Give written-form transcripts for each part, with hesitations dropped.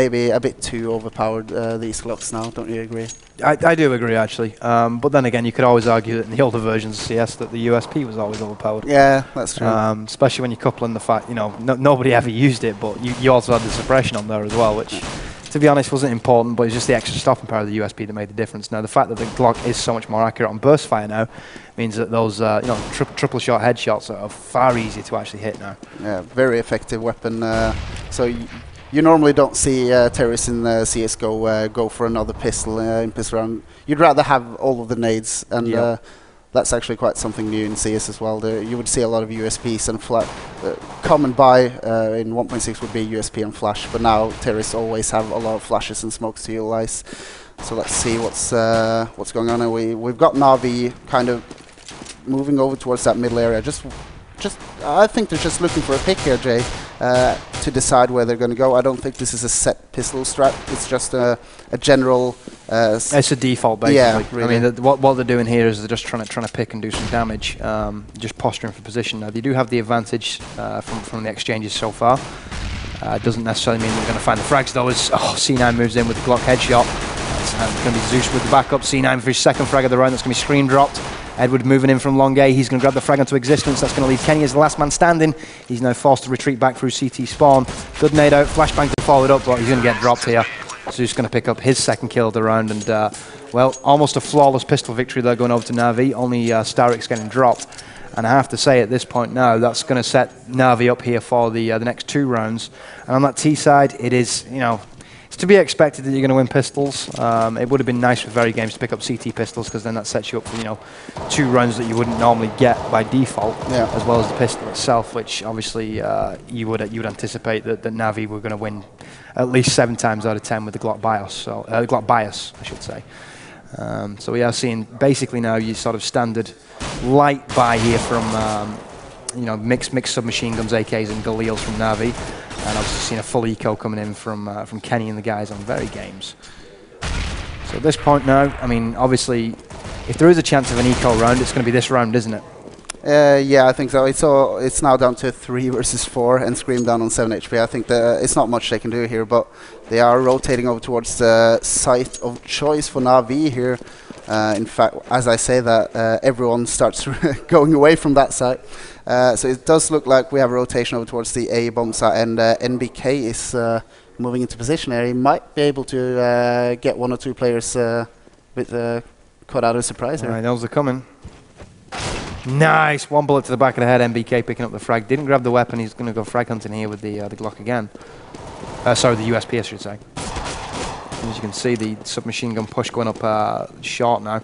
maybe a bit too overpowered, these Glocks now, don't you agree? I do agree, actually. But then again, you could always argue that in the older versions of CS that the USP was always overpowered. Yeah, that's true. Especially when you're coupling the fact, you know, nobody ever used it, but you also had the suppression on there as well, which, to be honest, wasn't important, but it's just the extra stopping power of the USP that made the difference. Now, the fact that the Glock is so much more accurate on burst fire now means that those you know, triple shot headshots are far easier to actually hit now. Yeah, very effective weapon. So you normally don't see terrorists in CS:GO go for another pistol in pistol round. You'd rather have all of the nades, and yep. That's actually quite something new in CS as well. You would see a lot of USPs and flash. Common buy in 1.6 would be USP and flash, but now terrorists always have a lot of flashes and smokes to utilize. So let's see what's going on. And we've got Na'Vi kind of moving over towards that middle area. I think they're just looking for a pick here, Jay, to decide where they're going to go. I don't think this is a set pistol strat. It's just a general. It's a default, basically. Yeah, really. I mean, what they're doing here is they're just trying to pick and do some damage, just posturing for position. Now they do have the advantage from the exchanges so far. It doesn't necessarily mean they're going to find the frags, though. As C9 moves in with the Glock headshot. It's going to be Zeus with the backup. C9 for his second frag of the round. That's going to be screen dropped. Edward moving in from long A, he's going to grab the frag onto Existence. That's going to leave Kenny as the last man standing. He's now forced to retreat back through CT spawn. Good nade out, flashbang to follow it up, but he's going to get dropped here. Zeus going to pick up his second kill of the round, and well, almost a flawless pistol victory there going over to Na'Vi, only Starix getting dropped. And I have to say at this point now, that's going to set Na'Vi up here for the next two rounds. And on that T side, it is, you know, it's to be expected that you're going to win pistols. It would have been nice for Very Games to pick up CT pistols, because then that sets you up for, you know, two rounds that you wouldn't normally get by default, yeah, as well as the pistol itself, which obviously you would anticipate that Na'Vi were going to win at least 7 times out of 10 with the Glock BIOS, so Glock bias, I should say. So we are seeing basically now your sort of standard light buy here from you know, mixed submachine guns, AKs, and Galeels from Na'Vi. And I've seen a full eco coming in from Kenny and the guys on Very Games. So at this point now, I mean, obviously, if there is a chance of an eco round, it's going to be this round, isn't it? Yeah, I think so. It's now down to 3 versus 4, and Scream down on 7 HP. I think that it's not much they can do here, but they are rotating over towards the site of choice for Na'Vi here. In fact, as I say that, everyone starts going away from that site. So it does look like we have a rotation over towards the A bomb site, and NBK is moving into position here. He might be able to get 1 or 2 players with caught out of surprise here. Right, those are coming. Nice, 1 bullet to the back of the head. NBK picking up the frag. Didn't grab the weapon. He's going to go frag hunting here with the Glock again. Sorry, the USP, I should say. As you can see, the submachine gun push going up short now.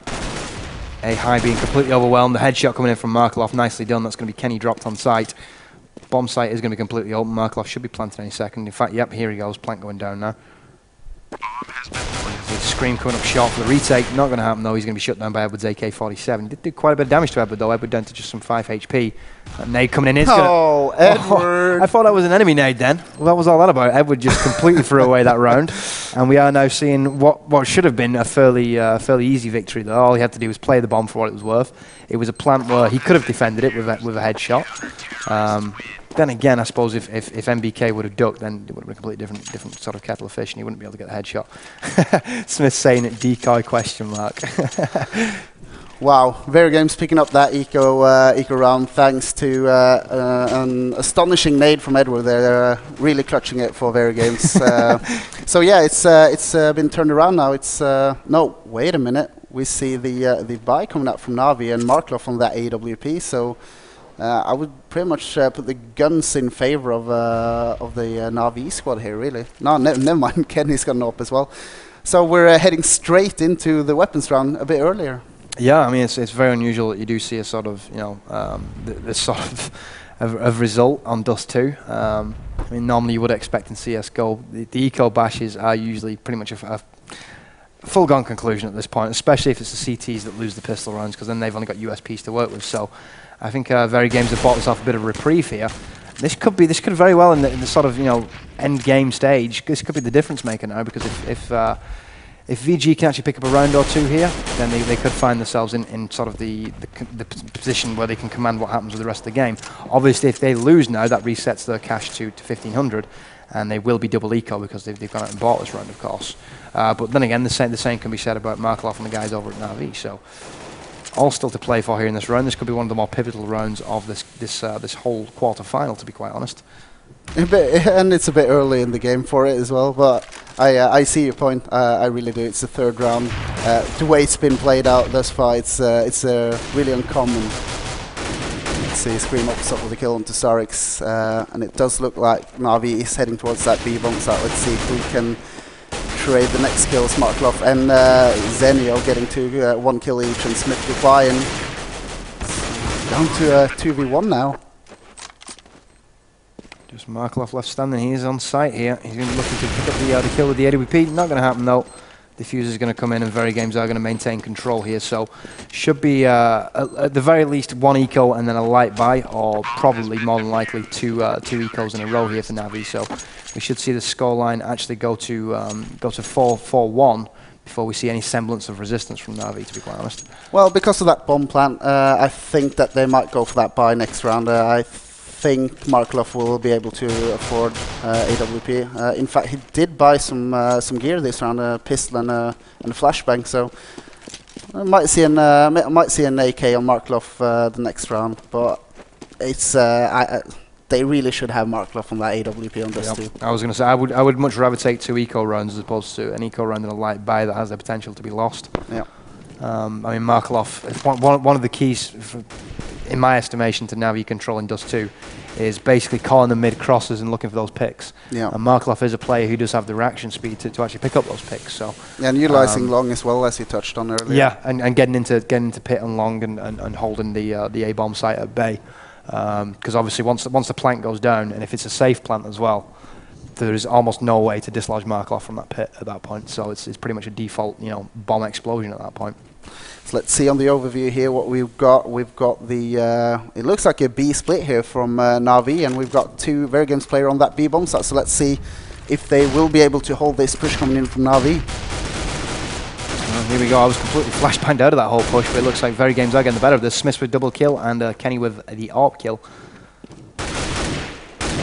A high being completely overwhelmed. The headshot coming in from Markeloff, nicely done. That's going to be Kenny dropped on site. Bomb site is going to be completely open. Markeloff should be planting any second. In fact, yep, here he goes. Plant going down now. Scream coming up short for the retake. Not going to happen though. He's going to be shut down by Edward's AK-47. Did do quite a bit of damage to Edward though. Edward down to just some 5 HP. That nade coming in is going to... Oh, Edward! I thought that was an enemy nade then. Well, that was all that about. Edward just completely threw away that round. And we are now seeing what should have been a fairly easy victory though. All he had to do was play the bomb for what it was worth. It was a plant where he could have defended it with a headshot. Then again, I suppose if MBK would have ducked, then it would have been a completely different sort of kettle of fish, and he wouldn't be able to get the headshot. Smith saying it, decoy ? Wow, Very Games picking up that eco round thanks to an astonishing nade from Edward. They're really clutching it for Very Games. So yeah, it's been turned around now. It's no, wait a minute. We see the buy coming up from Na'Vi and Markeloff on that AWP. So. I would pretty much put the guns in favor of the Na'Vi squad here, really. No, never mind, Kenny's got an AWP as well. So we're heading straight into the weapons round a bit earlier. Yeah, I mean, it's very unusual that you do see a sort of, you know, this sort of result on Dust2. I mean, normally you would expect in CSGO, the eco bashes are usually pretty much a full-gone conclusion at this point, especially if it's the CTs that lose the pistol rounds, because then they've only got USPs to work with. So I think Very Games have bought us off a bit of reprieve here. This could very well in the sort of, you know, end game stage. This could be the difference maker now, because if VG can actually pick up a round or 2 here, then they could find themselves in sort of the position where they can command what happens with the rest of the game. Obviously, if they lose now, that resets their cash to 1,500. and they will be double eco because they've gone out and bought this round, of course. But then again, the same can be said about Markeloff and the guys over at Na'Vi. So all still to play for here in this round. This could be one of the more pivotal rounds of this whole quarterfinal, to be quite honest. A bit, and it's a bit early in the game for it as well, but I see your point. I really do. It's the third round. The way it's been played out thus far, it's really uncommon. Let's see, Scream opens up with a kill onto Starix, and it does look like Na'Vi is heading towards that B bomb site. Let's see if we can trade the next kills. Markeloff and Zenio getting one kill each, and Smith with buy-in. Down to 2v1 now. Just Markeloff left standing. He is on site here. He's going to be looking to pick up the kill with the AWP. Not going to happen though. Diffuser is going to come in, and Very Games are going to maintain control here. So should be at the very least one eco and then a light buy, or probably more than likely two ecos in a row here for Na'Vi. So we should see the scoreline actually go to 4-4-1 before we see any semblance of resistance from Na'Vi, to be quite honest. Well, because of that bomb plant, I think that they might go for that buy next round. I think Markeloff will be able to afford AWP. In fact, he did buy some gear this round, a pistol and a flashbang. So I might see an AK on Markeloff the next round. But it's they really should have Markeloff on that AWP on this too. I was going to say I would much rather take two eco rounds as opposed to an eco round and a light buy that has the potential to be lost. Yeah. I mean, Markeloff, one of the keys in my estimation to Na'Vi controlling Dust2 is basically calling the mid crosses and looking for those picks. Yeah. And Markeloff is a player who does have the reaction speed to actually pick up those picks. So yeah, and utilising long as well, as you touched on earlier. Yeah, and getting into pit and long and holding the A bomb site at bay, because obviously once the plant goes down, and if it's a safe plant as well, there is almost no way to dislodge Markeloff from that pit at that point. So it's pretty much a default, you know, bomb explosion at that point. So let's see on the overview here what we've got. We've got the, it looks like a B split here from Na'Vi, and we've got two Very Games player on that B bomb site. So let's see if they will be able to hold this push coming in from Na'Vi. Well, here we go. I was completely flashbanged out of that whole push, but it looks like Very Games are getting the better of this. Smith with double kill and Kenny with the AWP kill.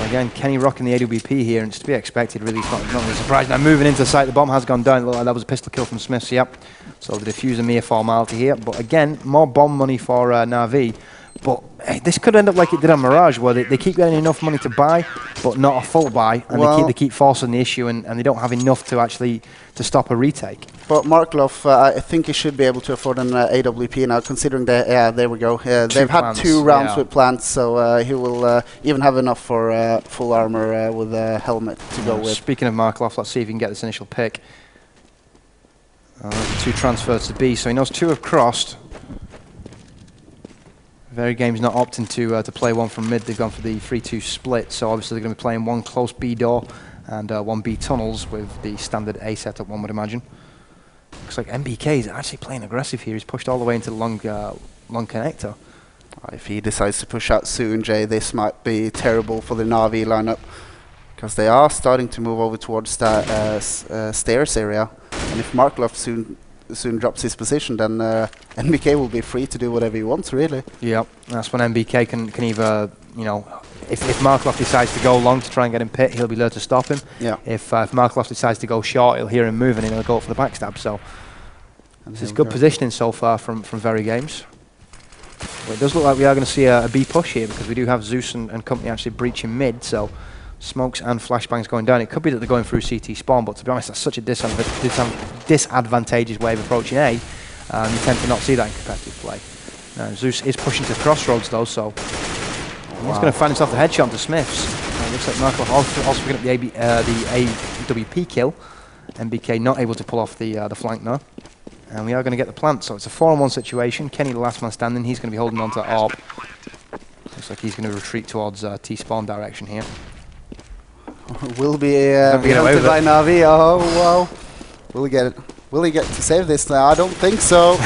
Again, Kenny rocking the AWP here, and it's to be expected, really. It's not really surprising. Now, moving into the site, the bomb has gone down. It looked like that was a pistol kill from Smith, so yep. So the diffuser mere formality here. But again, more bomb money for Na'Vi. But this could end up like it did on Mirage, where they keep getting enough money to buy, but not a full buy, and well, they keep forcing the issue, and they don't have enough to actually to stop a retake. But Markeloff, I think he should be able to afford an AWP now, considering that there we go. They've had two rounds with plants, so he will even have enough for full armor with a helmet to go with. Speaking of Markeloff, let's see if he can get this initial pick. Two transfers to B, so he knows two have crossed. Very Games not opting to play one from mid. They've gone for the 3-2 split, so obviously they're going to be playing one close B door and one B tunnels with the standard A setup, one would imagine. Looks like NBK is actually playing aggressive here. He's pushed all the way into the long connector. If he decides to push out soon, Jay, this might be terrible for the Na'Vi lineup, because they are starting to move over towards that stairs area, and if Markeloff soon drops his position, then NBK will be free to do whatever he wants, really. Yeah, that's when NBK can either, you know, if Markeloff decides to go long to try and get him pit, he'll be there to stop him. Yeah. If Markeloff decides to go short, he'll hear him moving and he'll go up for the backstab. So and this is good positioning so far from Very Games. Well, it does look like we are going to see a B push here, because we do have Zeus and company actually breaching mid, so smokes and flashbangs going down. It could be that they're going through CT spawn, but to be honest, that's such a disadvantageous way of approaching A. You tend to not see that in competitive play. Zeus is pushing to crossroads though, so he's going to find himself the headshot to Smith's. Looks like Markeloff also picking up the AWP kill. NBK not able to pull off the flank now. And we are going to get the plant, so it's a 4-on-1 situation. Kenny the last man standing, he's going to be holding on to AWP. Looks like he's going to retreat towards T-spawn direction here. Will be hunted by Na'Vi. Oh wow! Will he get it? Will he get to save this now? I don't think so.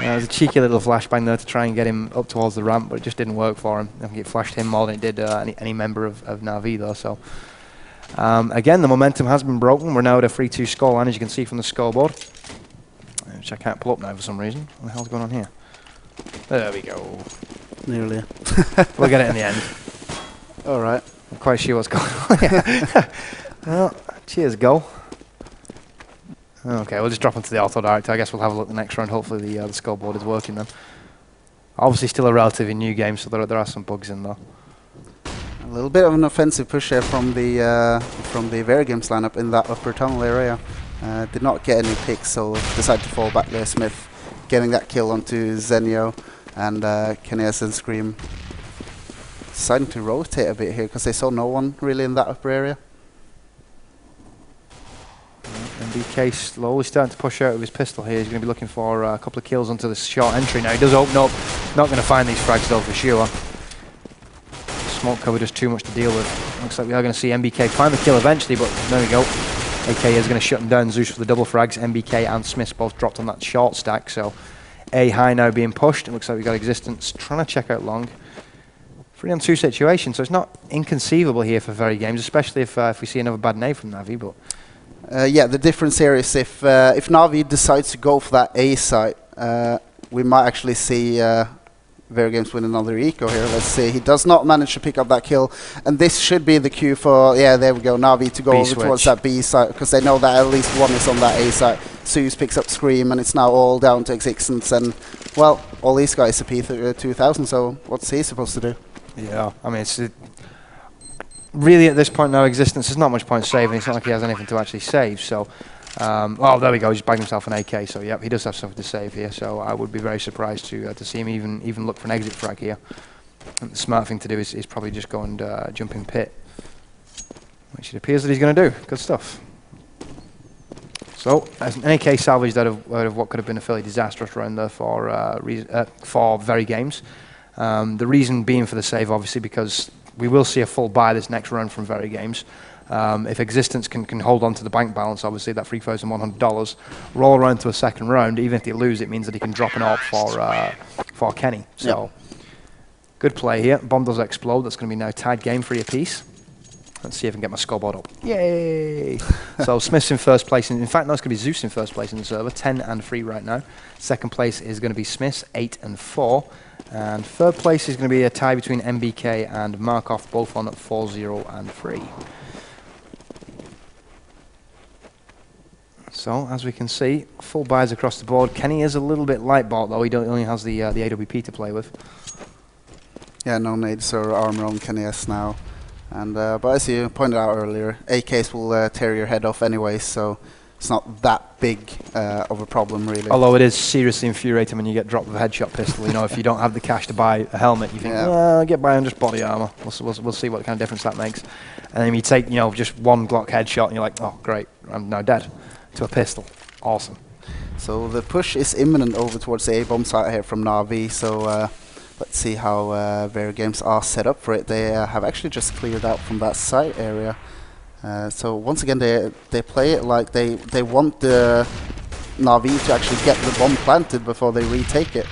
There's a cheeky little flashbang there to try and get him up towards the ramp, but it just didn't work for him. I think it flashed him more than it did any member of Na'Vi though. So again, the momentum has been broken. We're now at a 3-2 scoreline, as you can see from the scoreboard, which I can't pull up now for some reason. What the hell's going on here? There we go. Nearly. We'll get it in the end. All right. Not quite sure what's going on here. Well, cheers, goal. Okay, we'll just drop into the auto director. I guess we'll have a look the next round. Hopefully the scoreboard is working then. Obviously still a relatively new game, so there are some bugs in there. A little bit of an offensive push here from the Very Games lineup in that upper tunnel area. Did not get any picks, so decided to fall back there. Smith getting that kill onto Zenio and Kenny and Scream. Deciding to rotate a bit here because they saw no one really in that upper area. NBK slowly starting to push out of his pistol here. He's going to be looking for a couple of kills onto this short entry now. He does open up. Not going to find these frags though for sure. Smoke cover just too much to deal with. Looks like we are going to see NBK find the kill eventually, but there we go. AK is going to shut him down. Zeus for the double frags. NBK and Smith both dropped on that short stack, so A high now being pushed. It looks like we've got Existence trying to check out long. 3-on-2 situation, so it's not inconceivable here for Very Games, especially if we see another bad nade from Na'Vi, but... yeah, the difference here is if Na'Vi decides to go for that A site, we might actually see Very Games win another eco here. Let's see. He does not manage to pick up that kill, and this should be the cue for, yeah, there we go, Na'Vi to go over towards that B site, because they know that at least one is on that A site. Zeus picks up Scream, and it's now all down to Existence, and, well, all these guys are P2000, so what's he supposed to do? Yeah, I mean, it's... really, at this point now, Existence is not much point saving. It's not like he has anything to actually save. So, oh, there we go. He's bagged himself an AK. So, yep, he does have something to save here. So, I would be very surprised to see him even look for an exit frag here. And the smart thing to do is probably just go and jump in pit, which it appears that he's going to do. Good stuff. So, as an AK salvaged out of what could have been a fairly disastrous round there for Very Games. The reason being for the save, obviously, because we will see a full buy this next round from Very Games. If Existence can hold on to the bank balance, obviously, that $3,100, roll around to a second round, even if they lose, it means that he can drop an AWP for Kenny. So, yep. Good play here. Bomb does explode. That's going to be now tied game, 3 apiece. Let's see if I can get my scoreboard up. Yay! So, Smith's in first place. In fact, no, it's going to be Zeus in first place in the server, 10 and 3 right now. Second place is going to be Smith's, 8 and 4. And third place is going to be a tie between MBK and Markeloff, both on at 4, 0 and 3. So, as we can see, full buys across the board. Kenny is a little bit light bought, though. He only has the AWP to play with. Yeah, no nades or armor on Kenny S now. And, but as you pointed out earlier, AKs will tear your head off anyway, so it's not that big of a problem, really. Although it is seriously infuriating when you get dropped with a headshot pistol. You know, if you don't have the cash to buy a helmet, you think, yeah, well, I'll get by on just body armor. We'll see what kind of difference that makes. And then you take, you know, just one Glock headshot, and you're like, oh, great, I'm now dead. To a pistol. Awesome. So the push is imminent over towards the A-bomb site here from Na'Vi, so let's see how Very Games are set up for it. They have actually just cleared out from that site area. So once again, they play it like they want the Na'Vi to actually get the bomb planted before they retake it.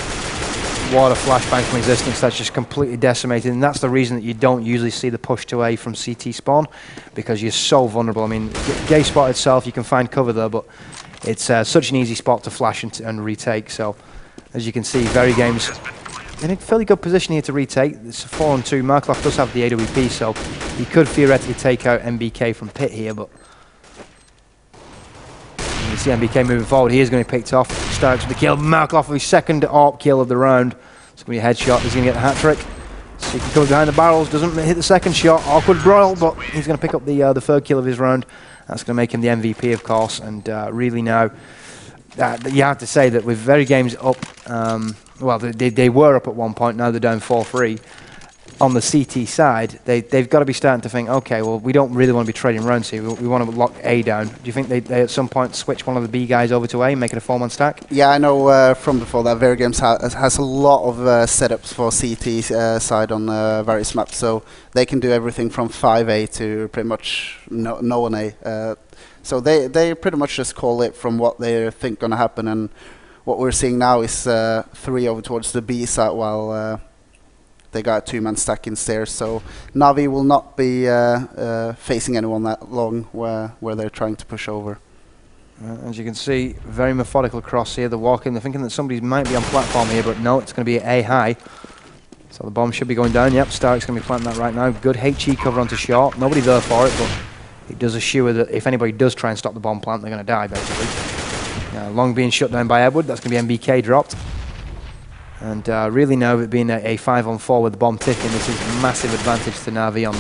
What a flashbang from Existence. That's just completely decimated, and that's the reason that you don't usually see the push to A from CT spawn, because you're so vulnerable. I mean, Gay spot itself, you can find cover there, but it's such an easy spot to flash and retake. So as you can see, Very Games in a fairly good position here to retake. It's a 4-on-2. Markeloff does have the AWP, so he could theoretically take out MBK from pit here, but you see MBK moving forward. He is going to be picked off. Starix with the kill. Markeloff with his second AWP kill of the round. It's going to be a headshot. He's going to get the hat-trick. So he can go behind the barrels. Doesn't hit the second shot. Awkward brawl, but he's going to pick up the third kill of his round. That's going to make him the MVP, of course, and really now... you have to say that with Very Games up, well, they were up at one point, now they're down 4-3. On the CT side, they've got to be starting to think, okay, well, we don't really want to be trading rounds here, we want to lock A down. Do you think they at some point switch one of the B guys over to A and make it a 4-man stack? Yeah, I know from before that Very Games has a lot of setups for CT side on various maps, so they can do everything from 5A to pretty much no 1A. So they pretty much just call it from what they think going to happen, and what we're seeing now is 3 over towards the B side while they got a 2-man stack in stairs. So Na'Vi will not be facing anyone that long where they're trying to push over. As you can see, very methodical cross here. They're walking, they're thinking that somebody might be on platform here, but no, it's going to be A high. So the bomb should be going down. Yep, Starik's going to be planting that right now. Good HE cover onto short. Nobody there for it, but it does assure that if anybody does try and stop the bomb plant, they're going to die, basically. Now, long being shut down by Edward. That's going to be MBK dropped. And really now, it being a 5-on-4 with the bomb ticking, this is massive advantage to Na'Vi on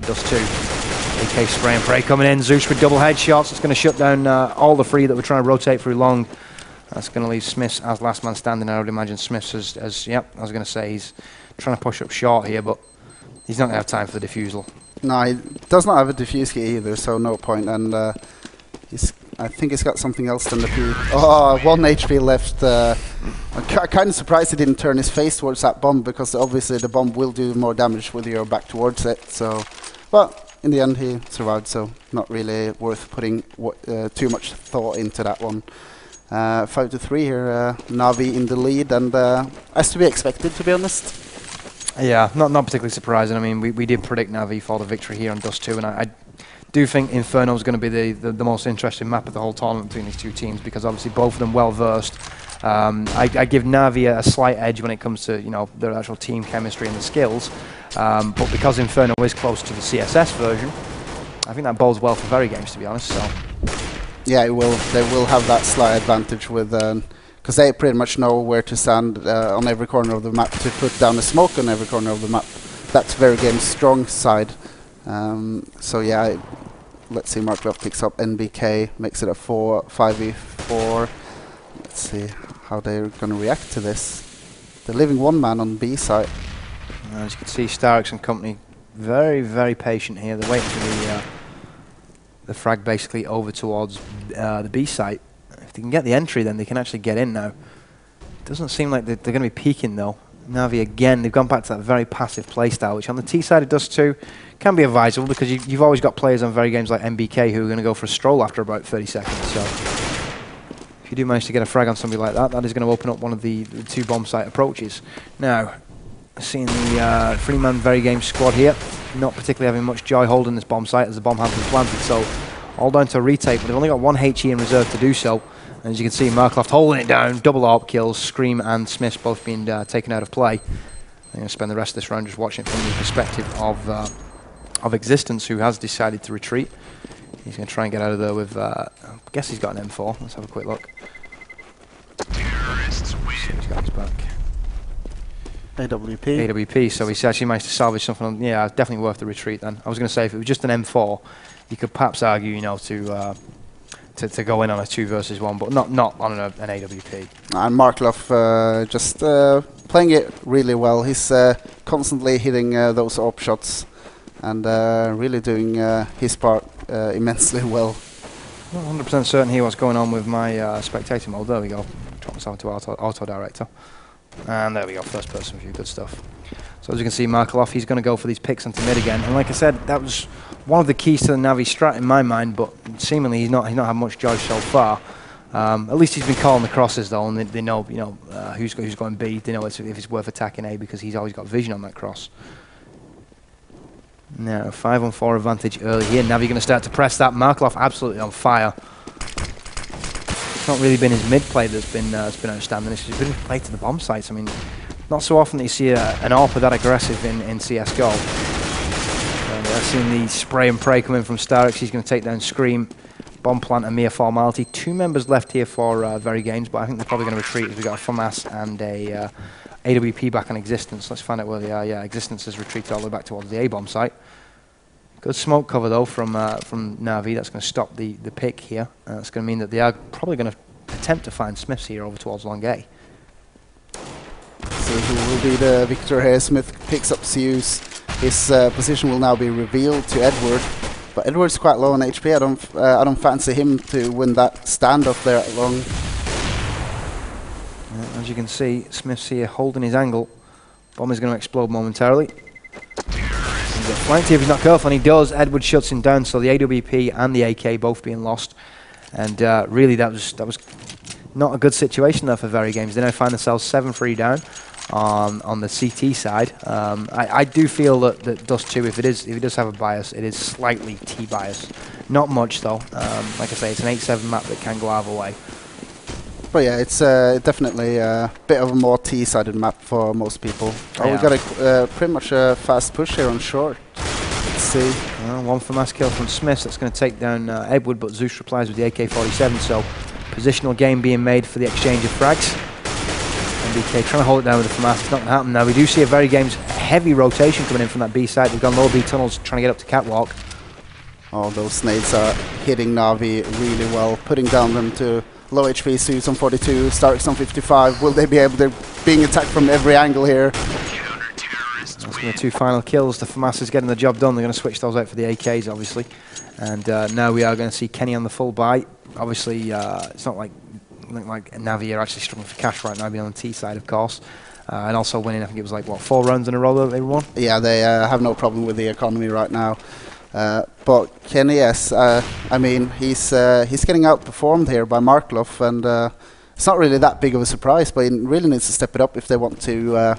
Dust2. AK spray and pray coming in. Zeus with double headshots. It's going to shut down all the three that we're trying to rotate through long. That's going to leave SmithZz as last man standing. I would imagine SmithZz yep, I was going to say he's trying to push up short here, but he's not going to have time for the defusal. No, he does not have a defuse key either, so no point. And I think he's got something else than the P. Oh, 1 HP left. I'm kind of surprised he didn't turn his face towards that bomb, because obviously the bomb will do more damage with your back towards it. So, but in the end he survived, so not really worth putting too much thought into that one. 5-3 here, Na'Vi in the lead, and as to be expected, to be honest. Yeah, not particularly surprising. I mean, we did predict Na'Vi for the victory here on Dust2, and I do think Inferno is going to be the most interesting map of the whole tournament between these two teams, because obviously both of them well versed. I give Na'Vi a slight edge when it comes to, you know, their actual team chemistry and the skills, but because Inferno is close to the CSS version, I think that bodes well for Very Games, to be honest. So. Yeah, it will. They will have that slight advantage with, because they pretty much know where to stand on every corner of the map, to put down a smoke on every corner of the map. That's Very Game's strong side. So yeah, let's see. Markeloff picks up NBK, makes it a 5v4. Let's see how they're going to react to this. They're leaving one man on B site. As you can see, Starix and company very, very patient here. They're waiting for the frag basically over towards the B site. If they can get the entry, then they can actually get in now. Doesn't seem like they're going to be peeking though. Na'Vi again, they've gone back to that very passive playstyle, which on the T side of Dust2 can be advisable, because you've always got players on Very Games like MBK who are going to go for a stroll after about 30 seconds. So if you do manage to get a frag on somebody like that, that is going to open up one of the two bomb site approaches. Now, seeing the three-man Very Games squad here, not particularly having much joy holding this bomb site as the bomb has been planted, so all down to a retake, but they've only got 1 HE in reserve to do so. And as you can see, Markeloff holding it down, double AWP kills, Scream and SmithZz both being taken out of play. I'm going to spend the rest of this round just watching it from the perspective of Existence, who has decided to retreat. He's going to try and get out of there with, I guess he's got an M4, let's have a quick look. Terrorists win. So he's got his back. AWP, so he's actually managed to salvage something. On, yeah, definitely worth the retreat then. I was going to say, if it was just an M4, you could perhaps argue, you know, to go in on a 2v1, but not on an AWP. And Markeloff just playing it really well. He's constantly hitting those AWP shots and really doing his part immensely well. Not 100% certain here what's going on with my spectator mode. There we go. Drop myself into auto director. And there we go, first person view, good stuff. So as you can see, Markeloff, he's going to go for these picks into mid again. And like I said, that was one of the keys to the Na'Vi strat in my mind, but seemingly he's not had much joy so far. At least he's been calling the crosses though, and they know, you know, who's going B. They know if it's worth attacking A, because he's always got vision on that cross. Now 5-on-4 advantage early here. Na'Vi going to start to press that. Markeloff absolutely on fire. It's not really been his mid play that's been outstanding. It's been his play to the bomb sites. I mean, not so often that you see an AWP that aggressive in CS:GO. I've seen the spray and pray coming from Starix. He's going to take down Scream, bomb plant, a mere formality. 2 members left here for Very Games, but I think they're probably going to retreat, as we've got a FAMAS and a AWP back on Existence. Let's find out where they are. Yeah, Existence has retreated all the way back towards the A bomb site. Good smoke cover though from Na'Vi. That's going to stop the pick here. That's going to mean that they are probably going to attempt to find SmithZz here over towards long A. So who will be the victor here? SmithZz picks up Zeus. His position will now be revealed to Edward, but Edward's quite low on HP. I don't fancy him to win that standoff there at long. As you can see, SmithZz here holding his angle. Bomb is going to explode momentarily. Flanked here if he's not careful, and he does. Edward shuts him down, so the AWP and the AK both being lost. And really, that was not a good situation there for Very Games. They now find themselves 7-3 down on the CT side. I do feel that Dust2, if it does have a bias, it is slightly T bias. Not much though. Like I say, it's an 8-7 map that can go either way. But yeah, it's definitely a bit of a more T-sided map for most people. Yeah. Oh, we got a pretty much a fast push here on short. Let's see. Well, one for mass kill from Smith. That's going to take down Edward, but Zeus replies with the AK-47. So positional game being made for the exchange of frags. NBK trying to hold it down with the FAMAS. It's not going to happen now. We do see a Very Games heavy rotation coming in from that B side. They've gone low B tunnels, trying to get up to catwalk. Oh, those nades are hitting Na'Vi really well, putting down them to low HP. Zeus on 42, Starix on 55. Will they be able to? Being attacked from every angle here. That's the two final kills. The FAMAS is getting the job done. They're going to switch those out for the AKs, obviously. And now we are going to see Kenny on the full buy. Obviously, it's not like Na'Vi are actually struggling for cash right now, being on the T side, of course. And also winning, I think it was like, what, 4 rounds in a row that they won? Yeah, they have no problem with the economy right now. But Kenny, yes, I mean, he's getting outperformed here by Markeloff, and it's not really that big of a surprise, but he really needs to step it up if they want to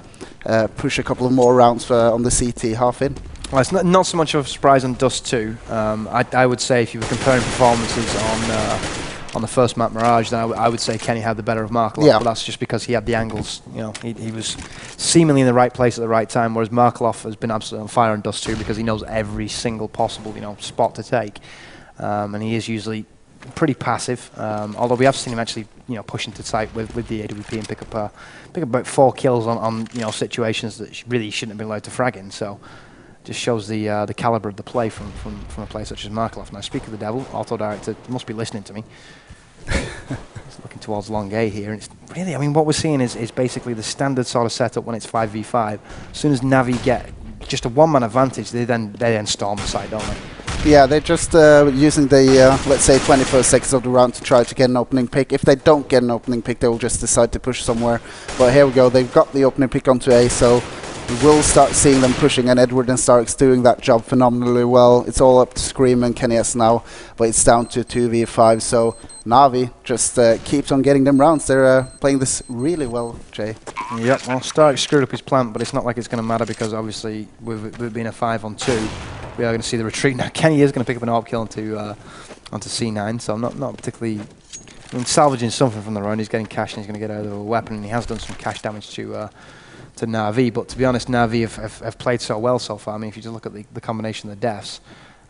push a couple of more rounds on the CT half in. Well, it's not so much of a surprise on Dust2. I would say if you were comparing performances on the first map, Mirage, then I would say Kenny had the better of Markeloff, yeah. But that's just because he had the angles. You know, he was seemingly in the right place at the right time, whereas Markeloff has been absolutely on fire on Dust2 because he knows every single possible, you know, spot to take, and he is usually pretty passive. Although we have seen him actually, you know, push into site with the AWP and pick up about 4 kills on you know, situations that really shouldn't have been allowed to frag in. So. Just shows the caliber of the play from a player such as Markeloff. Now, speak of the devil, auto director must be listening to me. He's looking towards long A here, and it's really, I mean, what we're seeing is basically the standard sort of setup when it's 5v5. As soon as Na'Vi get just a one-man advantage, they then storm the site, don't they? Yeah, they're just using the let's say 21st seconds of the round to try to get an opening pick. If they don't get an opening pick, they will just decide to push somewhere. But here we go, they've got the opening pick onto A, so. We'll start seeing them pushing, and Edward and Starix doing that job phenomenally well. It's all up to Scream and Kenny S now, but it's down to 2v5, so Na'Vi just keeps on getting them rounds. They're playing this really well, Jay. Yep, well, Starix screwed up his plant, but it's not like it's going to matter because obviously we've been a 5-on-2. We are going to see the retreat now. Kenny is going to pick up an AWP kill onto C9, so I'm not particularly... I mean, salvaging something from the round. He's getting cash, and he's going to get out of a weapon, and he has done some cash damage to Na'Vi, but to be honest, Na'Vi have played so well so far. I mean, if you just look at the combination of the deaths,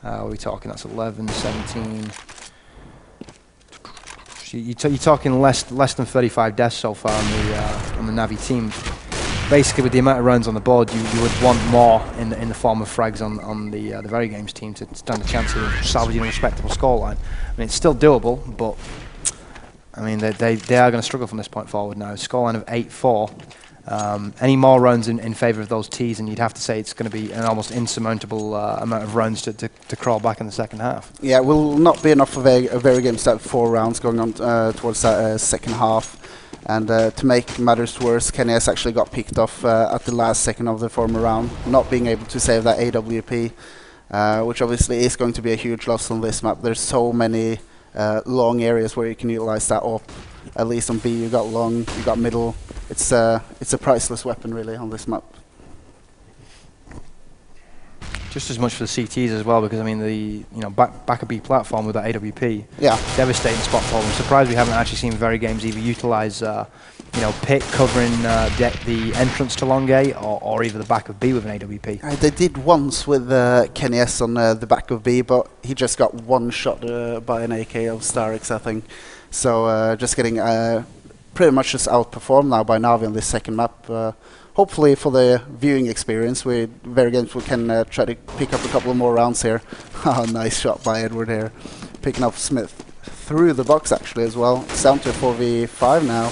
what are we talking? That's 11, 17... So you're talking less than 35 deaths so far on the Na'Vi team. Basically, with the amount of rounds on the board, you would want more in the form of frags on the Very Games team to stand a chance of salvaging a respectable scoreline. I mean, it's still doable, but I mean, they are going to struggle from this point forward now. Scoreline of 8-4. Any more rounds in favour of those T's, and you'd have to say it's going to be an almost insurmountable amount of rounds to crawl back in the second half. Yeah, it will not be enough of a Very Games that 4 rounds going on towards that second half. And to make matters worse, Kenny has actually got picked off at the last second of the former round, not being able to save that AWP, which obviously is going to be a huge loss on this map. There's so many long areas where you can utilise that AWP. At least on B, you got long, you got middle. It's a priceless weapon, really, on this map. Just as much for the CTs as well, because I mean back of B platform with that AWP. Yeah. Devastating spot for them. I'm surprised we haven't actually seen Very Games either utilise pit covering the entrance to long A, or even the back of B with an AWP. They did once with Kenny S on the back of B, but he just got one shot by an AK of Starix, I think. So just getting pretty much just outperformed now by Na'Vi on this second map. Hopefully for the viewing experience, we Very Games can try to pick up a couple of more rounds here. Nice shot by Edward here, picking up Smith through the box actually as well. It's down to 4v5 now.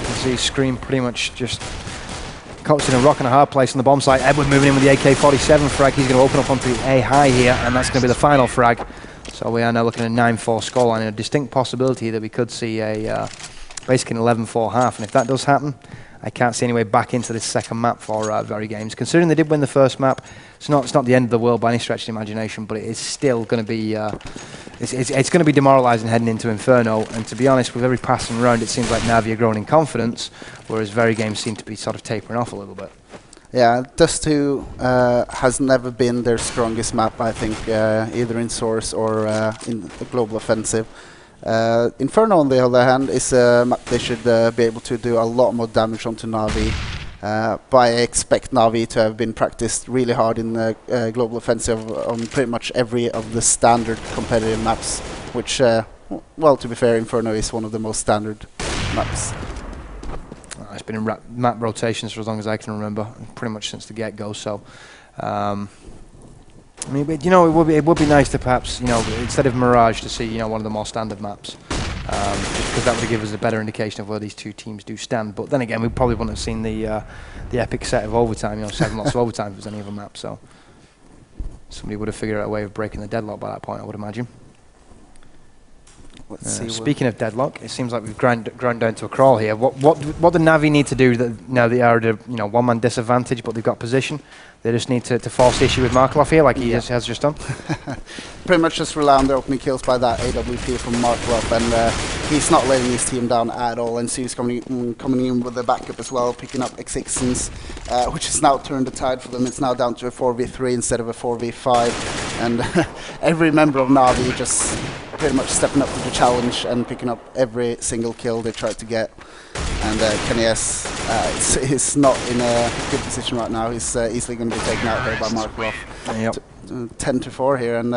You can see Scream pretty much just coaxing a rock and a hard place on the bomb site. Edward moving in with the AK-47 frag. He's going to open up onto A high here, and that's going to be the final frag. So we are now looking at a 9-4 scoreline, and a distinct possibility that we could see a basically an 11-4 half. And if that does happen, I can't see any way back into this second map for Very Games. Considering they did win the first map, it's not the end of the world by any stretch of the imagination, but it is still going to be it's going to be demoralising heading into Inferno. And to be honest, with every passing round, it seems like Na'Vi are growing in confidence, whereas Very Games seem to be sort of tapering off a little bit. Yeah, Dust2 has never been their strongest map, I think, either in Source or in the Global Offensive. Inferno, on the other hand, is a map they should be able to do a lot more damage onto Na'Vi. But I expect Na'Vi to have been practiced really hard in the global offensive on pretty much every of the standard competitive maps, which, well, to be fair, Inferno is one of the most standard maps. It's been in map rotations for as long as I can remember, pretty much since the get-go. So, I mean, but, you know, it would be nice to perhaps, you know, instead of Mirage, to see, you know, one of the more standard maps. Because that would give us a better indication of where these two teams do stand. But then again, we probably wouldn't have seen the epic set of overtime, you know, 7 lots of overtime if it was any other map. So somebody would have figured out a way of breaking the deadlock by that point, I would imagine. Let's see, speaking of deadlock, it seems like we've ground down to a crawl here. What do Na'Vi need to do that now they are at a, you know, one-man disadvantage, but they've got position? They just need to force the issue with Markeloff here, like he has just done. Pretty much just rely on their opening kills by that AWP from Markeloff, and he's not letting his team down at all. And Zeus coming in with the backup as well, picking up Existence, which has now turned the tide for them. It's now down to a 4v3 instead of a 4v5, and every member of Na'Vi just pretty much stepping up to the challenge and picking up every single kill they tried to get. And Kenny is not in a good position right now. He's easily going to be taken out here by Markeloff. Yep. 10-4 here, and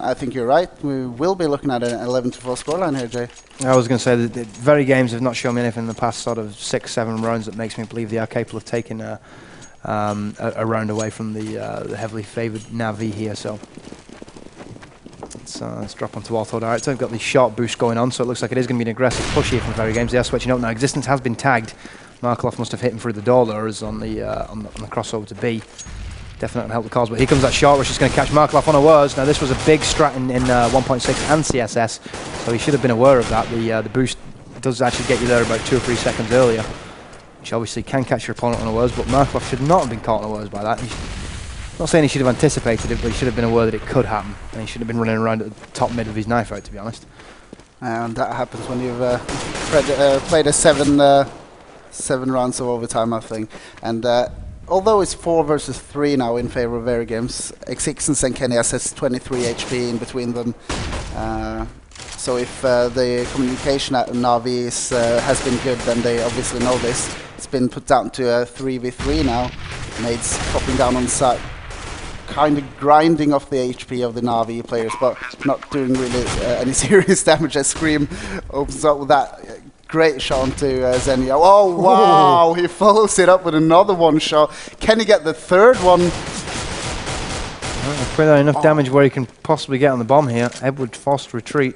I think you're right. We will be looking at an 11-4 scoreline here, Jay. I was going to say that the Very Games have not shown me anything in the past sort of 6-7 rounds that makes me believe they are capable of taking a round away from the heavily favoured Na'Vi here. So. Let's drop onto Auto Director. We've got the shot boost going on, so it looks like it is going to be an aggressive push here from Very Games. They are switching up now. Existence has been tagged. Markeloff must have hit him through the door, or is on the crossover to B. Definitely going to help the cause, but here comes that shot, which is going to catch Markeloff unawares. Now, this was a big strat in 1.6 and CSS, so he should have been aware of that. The boost does actually get you there about 2 or 3 seconds earlier, which obviously can catch your opponent unawares, but Markeloff should not have been caught unawares by that. Not saying he should have anticipated it, but he should have been aware that it could happen, and he shouldn't have been running around at the top mid of his knife out, to be honest. And that happens when you've played a seven rounds of overtime, I think. And although it's 4 versus 3 now in favor of Very Games, Existence and Kenny has 23 HP in between them. So if the communication at Na'Vi has been good, then they obviously know this. It's been put down to a 3v3 now. Nades popping down on site, kind of grinding off the HP of the Na'Vi players, but not doing really any serious damage as Scream opens up with that great shot onto Zenio. Oh, wow! Ooh. He follows it up with another one shot. Can he get the third one? Put out enough damage where he can possibly get on the bomb here. Edward forced retreat.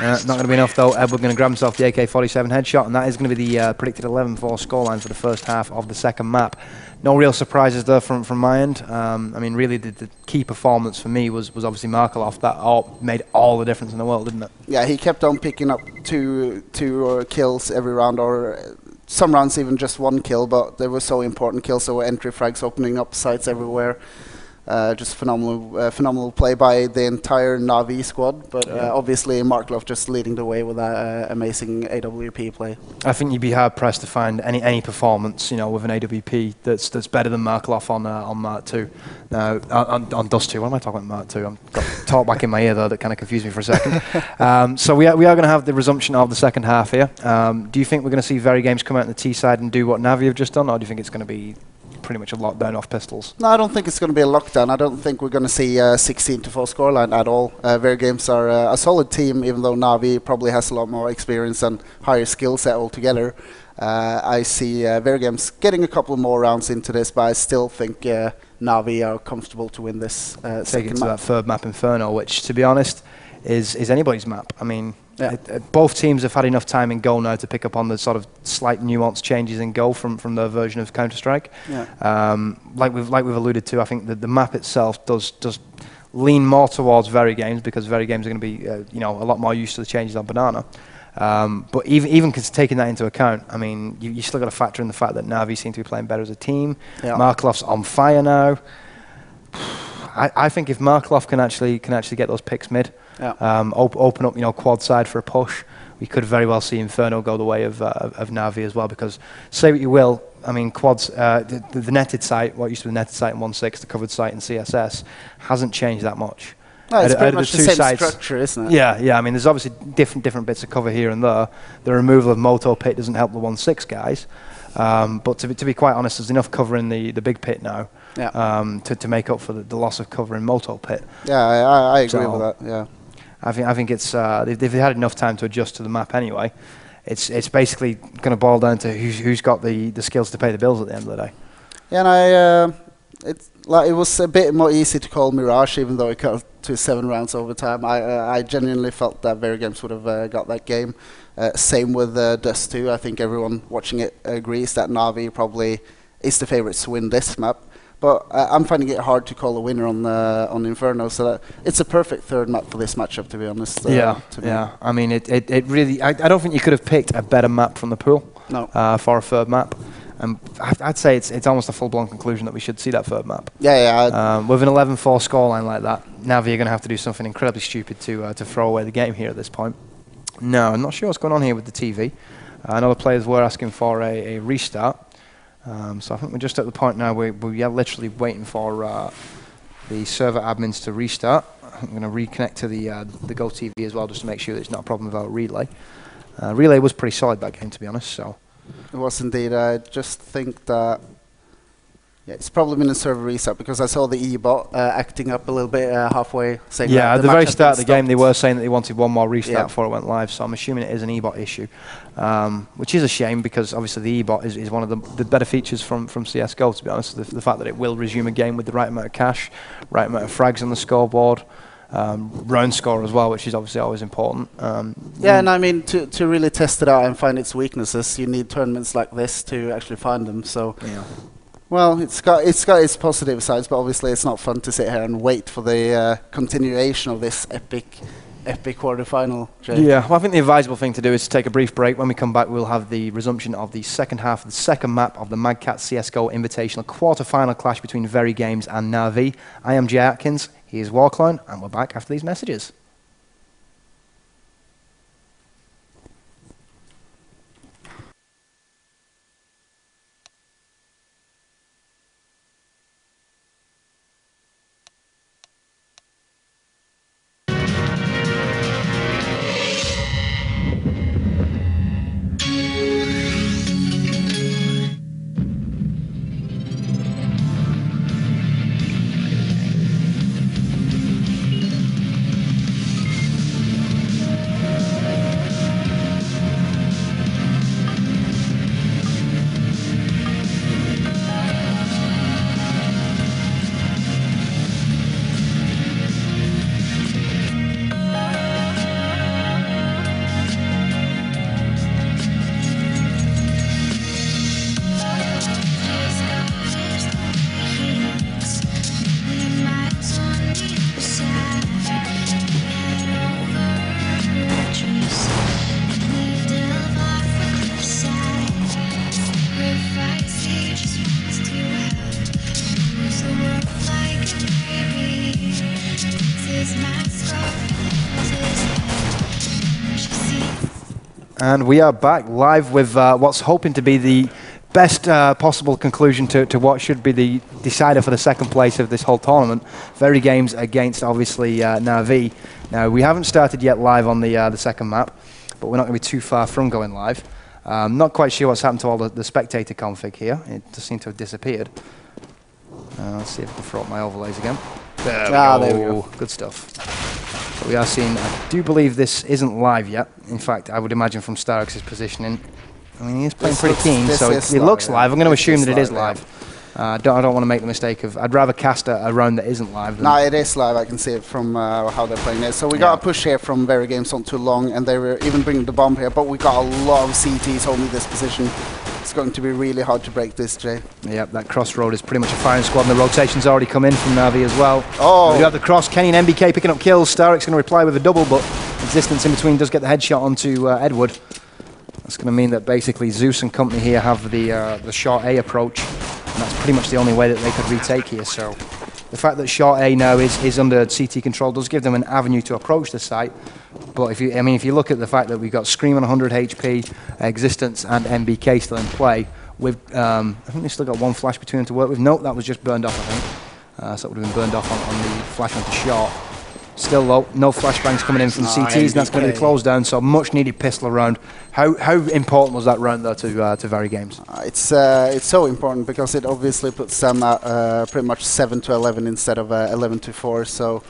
Not going to be enough though. Edward going to grab himself the AK-47 headshot, and that is going to be the predicted 11-4 scoreline for the first half of the second map. No real surprises there from my end. I mean, really the key performance for me was obviously Markeloff. That made all the difference in the world, didn't it? Yeah, he kept on picking up two kills every round, or some rounds even just one kill, but they were so important kills. There were entry frags opening up sites everywhere. Just phenomenal play by the entire Na'Vi squad, but obviously Markeloff just leading the way with that amazing AWP play. I think you'd be hard pressed to find any performance, you know, with an AWP that's better than Markeloff on Mark 2. Now on Dust2, what am I talking about Mark 2? I've got talk back in my ear though that kind of confused me for a second. So we are going to have the resumption of the second half here. Do you think we're going to see Very Games come out on the T side and do what Na'Vi have just done, or do you think it's going to be pretty much a lockdown off pistols? No, I don't think it's going to be a lockdown. I don't think we're going to see a 16-4 scoreline at all. Very Games are a solid team, even though Na'Vi probably has a lot more experience and higher skill set altogether. I see Very Games getting a couple more rounds into this, but I still think Na'Vi are comfortable to win this second map. That third map, Inferno, which, to be honest, is anybody's map. I mean, yeah. Both teams have had enough time in Go now to pick up on the sort of slight nuanced changes in Go from their version of Counter-Strike. Yeah. Like we've alluded to, I think that the map itself does lean more towards Very Games, because Very Games are going to be you know, a lot more used to the changes on Banana. But even taking that into account, I mean, you still got to factor in the fact that Na'Vi seem to be playing better as a team. Yeah. Markeloff's on fire now. I think if Markeloff can actually get those picks mid, yeah. Open up, you know, quad side for a push, we could very well see Inferno go the way of Na'Vi as well. Because say what you will, I mean, quads, the netted site, what used to be the netted site in 1.6, the covered site in CSS, hasn't changed that much. No, it's pretty much the same structure, isn't it? Yeah, yeah. I mean, there's obviously different bits of cover here and there. The removal of Moto Pit doesn't help the 1-6 guys. But to be quite honest, there's enough cover in the big pit now to make up for the loss of cover in Moto Pit. Yeah, I agree with that. Yeah, I think it's they've had enough time to adjust to the map anyway. It's basically going to boil down to who's got the skills to pay the bills at the end of the day. Yeah, and it was a bit more easy to call Mirage, even though it got to 7 rounds overtime. I genuinely felt that Very Games would have got that game. Same with Dust2. I think everyone watching it agrees that Na'Vi probably is the favourites to win this map. But I'm finding it hard to call a winner on Inferno, so that it's a perfect third map for this matchup, to be honest. Yeah. I mean, it really. I don't think you could have picked a better map from the pool. No. For a third map. And I'd say it's almost a full-blown conclusion that we should see that third map. Yeah, yeah. With an 11-4 scoreline like that, Na'Vi are going to have to do something incredibly stupid to throw away the game here at this point. No, I'm not sure what's going on here with the TV. I know the players were asking for a restart. So I think we're just at the point now where we are literally waiting for the server admins to restart. I'm going to reconnect to the Go TV as well, just to make sure that it's not a problem without relay. Relay was pretty solid that game, to be honest. So. It was indeed. I just think that it's probably been a server reset, because I saw the eBot acting up a little bit halfway. Saying yeah, at the very start of the game, they were saying that they wanted one more restart before it went live, so I'm assuming it is an eBot issue, which is a shame, because obviously the eBot is one of the better features from CS:GO, to be honest. The fact that it will resume a game with the right amount of cash, right amount of frags on the scoreboard, round score as well, which is obviously always important. Yeah, and I mean, to really test it out and find its weaknesses, you need tournaments like this to actually find them. So. Yeah. Well, it's got its positive sides, but obviously it's not fun to sit here and wait for the continuation of this epic quarterfinal. Yeah, well, I think the advisable thing to do is to take a brief break. When we come back, we'll have the resumption of the second half of the second map of the Mad Catz CS:GO Invitational quarterfinal clash between Very Games and Na'Vi. I am Jay Atkins, he is Warclone, and we're back after these messages. And we are back live with what's hoping to be the best possible conclusion to what should be the decider for the second place of this whole tournament. Very Games against, obviously, Na'Vi. Now, we haven't started yet live on the second map, but we're not going to be too far from going live. Not quite sure what's happened to all the spectator config here. It does seem to have disappeared. Let's see if I can throw up my overlays again. There we go. Good stuff. But we are seeing, I do believe this isn't live yet. In fact, I would imagine from Starix's positioning, I mean, he is playing pretty keen, so it looks live. I'm going to assume that it is live. I don't want to make the mistake of, I'd rather cast a round that isn't live. No, it is live. I can see it from how they're playing it. So we got a push here from Very Games on too long, and they were even bringing the bomb here, but we got a lot of CTs holding this position. It's going to be really hard to break this, Jay. Yep, that crossroad is pretty much a firing squad, and the rotation's already come in from Na'Vi as well. Oh! And we have the cross, Kenny and NBK picking up kills. Starix going to reply with a double, but Existence in between does get the headshot onto Edward. That's going to mean that basically Zeus and company here have the short A approach, and that's pretty much the only way that they could retake here. So the fact that short A now is under CT control does give them an avenue to approach the site. But if you look at the fact that we've got Scream on 100 HP, Existence and NBK still in play, with I think they've still got one flash between them to work with. Nope, that was just burned off, I think. So it would have been burned off on the flash onto short. Still low, no flashbangs coming in from the CTs, and that's going to be closed down, so much needed pistol round. How important was that round though to Very Games? It's so important because it obviously puts them pretty much 7-11 instead of 11-4, so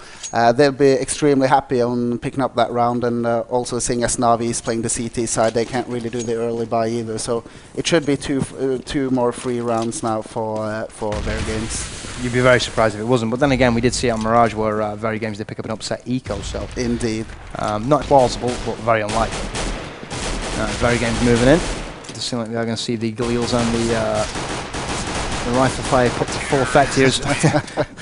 they'll be extremely happy on picking up that round, and also seeing as Na'Vi is playing the CT side, they can't really do the early buy either, so it should be two more free rounds now for Very Games. You'd be very surprised if it wasn't, but then again we did see on Mirage where Very Games did pick up an upset eco, so indeed not plausible but very unlikely. Very Games moving in. It does seem like they are going to see the Gleels and the rifle fire put to full effect here.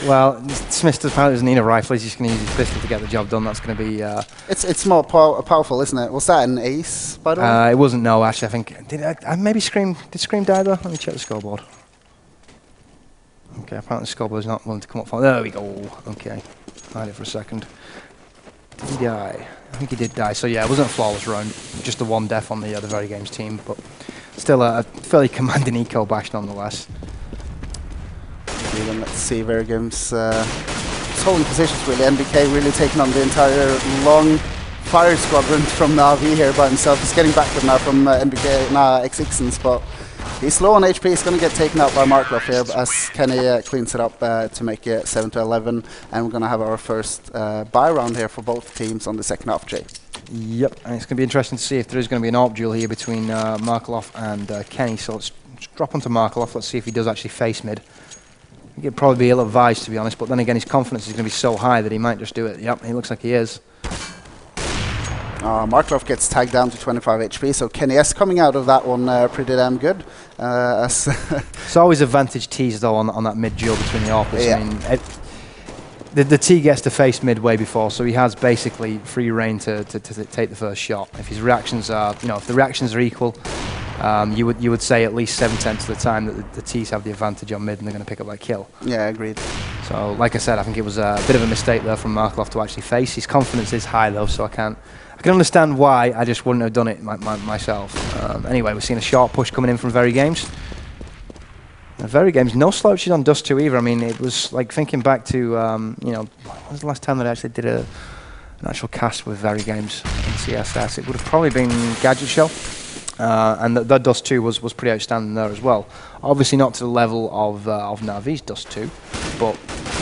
Well, Smith apparently doesn't need a rifle, he's just going to use his pistol to get the job done. That's going to be... it's more powerful, isn't it? Was that an ace, by the way? It wasn't, no, actually. I think... maybe Scream... Did Scream die, though? Let me check the scoreboard. Okay, apparently the scoreboard is not willing to come up for... There we go. Okay. Hide it for a second. Did he die? I think he did die. So yeah, it wasn't a flawless round. Just the one death on the Very Games team, but still a fairly commanding eco bash nonetheless. Then let's see Very Games holding positions really. NBK really taking on the entire long fire squadron from Na'Vi here by himself. He's getting backup now from NBK, Existence, but he's low on HP. He's going to get taken out by Markeloff here as Kenny cleans it up to make it 7-11. And we're going to have our first buy round here for both teams on the second half, Jay. Yep, and it's going to be interesting to see if there is going to be an AWP duel here between Markeloff and Kenny. So let's drop onto Markeloff. Let's see if he does actually face mid. He'd probably be ill-advised, to be honest, but then again, his confidence is going to be so high that he might just do it. Yep, he looks like he is. Markeloff gets tagged down to 25 HP, so Kenny S coming out of that one pretty damn good. It's always a vantage tease, though, on that mid-duel between the AWPers. Yeah. I mean, the T gets to face midway before, so he has basically free reign to take the first shot. If his reactions are, you know, if the reactions are equal, you would say at least 7/10 of the time that the T's have the advantage on mid and they're going to pick up that kill. Yeah, agreed. So, like I said, I think it was a bit of a mistake there from Markeloff to actually face. His confidence is high though, so I can understand why. I just wouldn't have done it myself. Anyway, we're seeing a sharp push coming in from Very Games. And Very Games, no slouches on Dust2 either. I mean, it was like thinking back to you know, when was the last time that I actually did an actual cast with Very Games in CS:GO? It would have probably been Gadget Show. And that Dust2 was pretty outstanding there as well. Obviously not to the level of Na'Vi's Dust2, but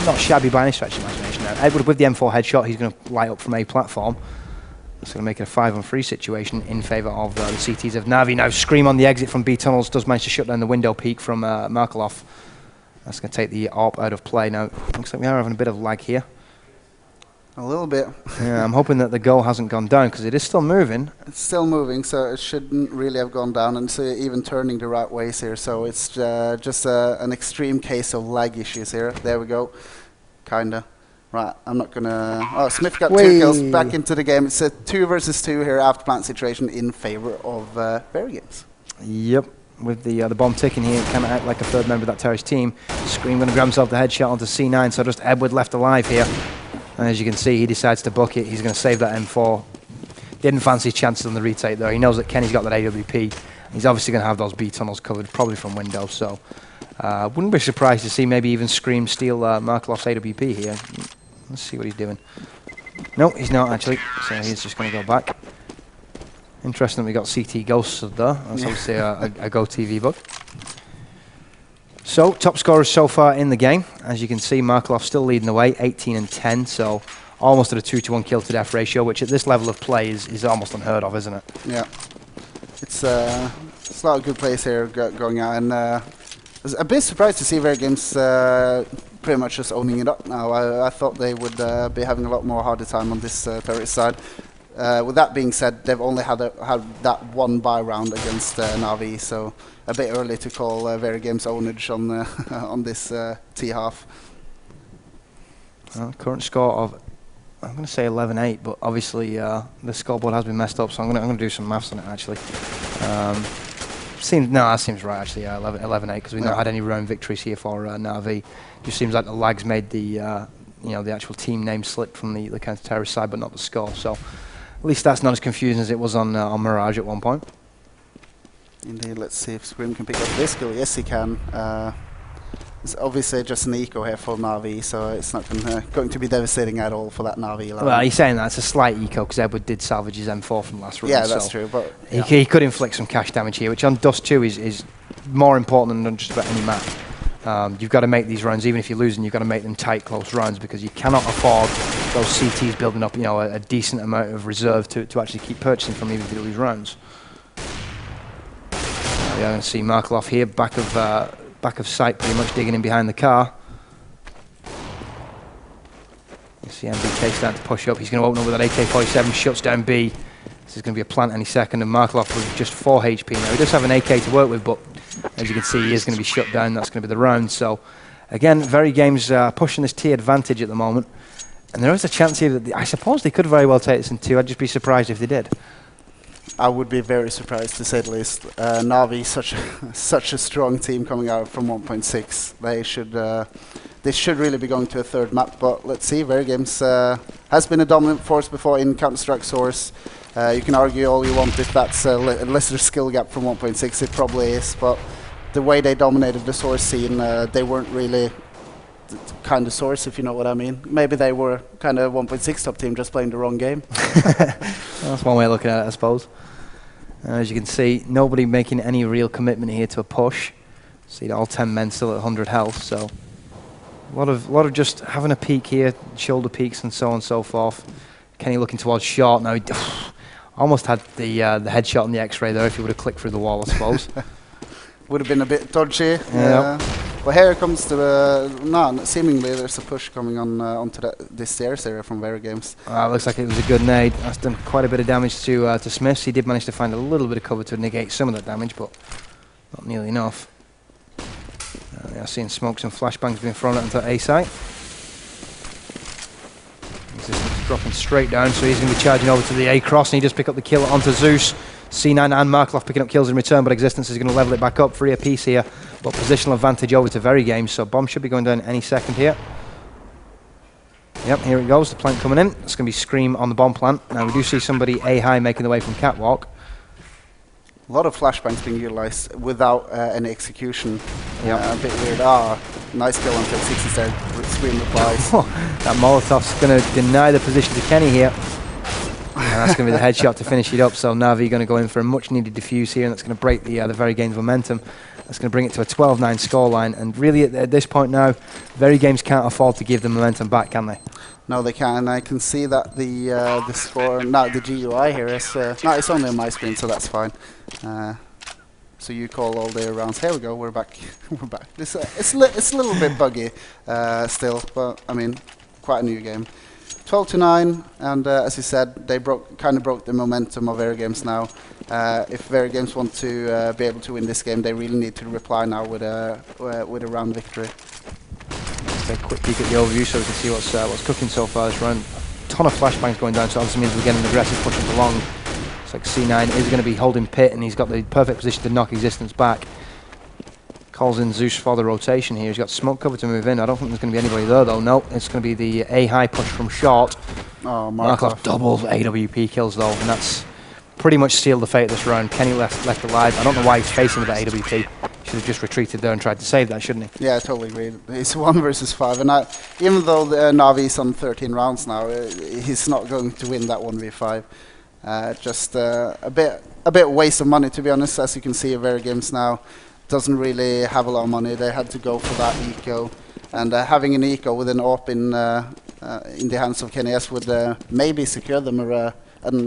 not shabby by any stretch of imagination. Now, Edward with the M4 headshot, he's going to light up from A platform. That's going to make it a 5-on-3 situation in favour of the CTs of Na'Vi. Now Scream on the exit from B tunnels does manage to shut down the window peak from Markeloff. That's going to take the AWP out of play. Now looks like we are having a bit of lag here. A little bit. Yeah, I'm hoping that the goal hasn't gone down because it is still moving. It's still moving, so it shouldn't really have gone down, and so even turning the right ways here. So it's just an extreme case of lag issues here. There we go. Kinda. Right, I'm not gonna... Oh, Smith got two kills back into the game. It's a 2 versus 2 here after plant situation in favour of Very Games. Yep, with the bomb ticking here, kind of act like a third member of that terrorist team. Scream gonna grab himself the headshot onto C9, so just Edward left alive here. And as you can see, he decides to book it. He's gonna save that M4. Didn't fancy his chances on the retake though. He knows that Kenny's got that AWP. He's obviously gonna have those B tunnels covered, probably from window, so... wouldn't be surprised to see maybe even Scream steal Markeloff's AWP here. Let's see what he's doing. No, he's not actually, so he's just going to go back. Interesting that we got CT Ghosts there. That's obviously a Go TV bug. So, top scorers so far in the game. As you can see, Markeloff still leading the way, 18 and 10, so almost at a 2-to-1 kill to death ratio, which at this level of play is almost unheard of, isn't it? Yeah. It's not a good place here going out, and I was a bit surprised to see Very Games pretty much just owning it up now. I thought they would be having a lot more harder time on this terrorist side. With that being said, they've only had that one buy round against Na'Vi, so a bit early to call Very Games ownage on on this T half. Current score of, I'm going to say 11-8, but obviously the scoreboard has been messed up, so I'm going to do some maths on it actually. No, that seems right actually, 11-8, because we've not had any round victories here for Na'Vi. Just seems like the lags made the you know, the actual team name slip from the counter-terrorist side, but not the score. So at least that's not as confusing as it was on Mirage at one point. Indeed, let's see if Scream can pick up this kill. Yes, he can. It's obviously just an eco here for Na'Vi, so it's not going to be devastating at all for that Na'Vi line. Well, you're saying that's a slight eco because Edward did salvage his M4 from last round. Yeah, that's true. But yeah. He could inflict some cash damage here, which on Dust2 is more important than just about any map. You've got to make these rounds, even if you're losing, you've got to make them tight, close rounds because you cannot afford those CTs building up, you know, a decent amount of reserve to actually keep purchasing from even if you lose rounds. We're going to see Markeloff here, back of sight, pretty much digging in behind the car. You see NBK starting to push up. He's going to open up with that AK-47, shuts down B. This is going to be a plant any second, and Markeloff with just 4 HP now. He does have an AK to work with, but as you can see, he is going to be shut down. That's going to be the round. So, again, Very Games pushing this T advantage at the moment. And there is a chance here that I suppose they could very well take this in 2. I'd just be surprised if they did. I would be very surprised, to say the least. Na'Vi, such a strong team coming out from 1.6. They should really be going to a third map, but let's see. Very Games has been a dominant force before in Counter-Strike Source. You can argue all you want if that's a lesser skill gap from 1.6. It probably is, but the way they dominated the Source scene, they weren't really kind of Source, if you know what I mean. Maybe they were kind of 1.6 top team, just playing the wrong game. That's one way of looking at it, I suppose. As you can see, nobody making any real commitment here to a push. See, all 10 men still at 100 health, so a lot of just having a peek here, shoulder peeks and so on and so forth. Kenny looking towards short now. Almost had the headshot on the X-ray there if he would have clicked through the wall, I suppose. Would have been a bit dodgy. Yeah. Well, here comes the seemingly there's a push coming on onto this stairs area from Very Games. Looks like it was a good nade. That's done quite a bit of damage to Smiths. He did manage to find a little bit of cover to negate some of that damage, but not nearly enough. They are seeing smokes and flashbangs being thrown out onto A site. Existence dropping straight down, so he's going to be charging over to the A cross, and he does pick up the kill onto Zeus. C9 and Markeloff picking up kills in return, but Existence is going to level it back up, 3 apiece here. But positional advantage over to Very Games, so bomb should be going down any second here. Yep, here it goes, the plant coming in. It's going to be Scream on the bomb plant. Now we do see somebody A high making the way from Catwalk. A lot of flashbangs being utilised without any execution. Yep. A bit weird. Nice kill on 60 there. Scream replies. That Molotov's going to deny the position to Kenny here. And that's going to be the headshot to finish it up. So Na'Vi going to go in for a much-needed defuse here, and that's going to break the Very Games momentum. That's going to bring it to a 12-9 scoreline. And really, at this point now, Very Games can't afford to give the momentum back, can they? No, they can't. And I can see that the score, not the GUI here is no, it's only on my screen, so that's fine. So you call all the rounds. Here we go. We're back. We're back. It's a little bit buggy still, but I mean, quite a new game. 12-9, and as you said, they kind of broke the momentum of Very Games now. If Very Games want to be able to win this game, they really need to reply now with a round victory. Let's take a quick peek at the overview so we can see what's cooking so far this round. A ton of flashbangs going down, so obviously means we're getting an aggressive push up along. It's like C9 is going to be holding pit, and he's got the perfect position to knock Existence back. Calls in Zeus for the rotation here. He's got smoke cover to move in. I don't think there's going to be anybody there, though. No, it's going to be the A high push from short. Oh, Markeloff double AWP kills, though, and that's pretty much sealed the fate of this round. Kenny left alive. I don't know why he's facing with the AWP. Should have just retreated there and tried to save that, shouldn't he? Yeah, I totally agree. It's 1 versus 5, and even though the Na'Vi's on 13 rounds now, he's not going to win that 1v5. Just a bit waste of money, to be honest. As you can see, Very Games now doesn't really have a lot of money. They had to go for that eco, and having an eco with an AWP in the hands of Kenny S would maybe secure them an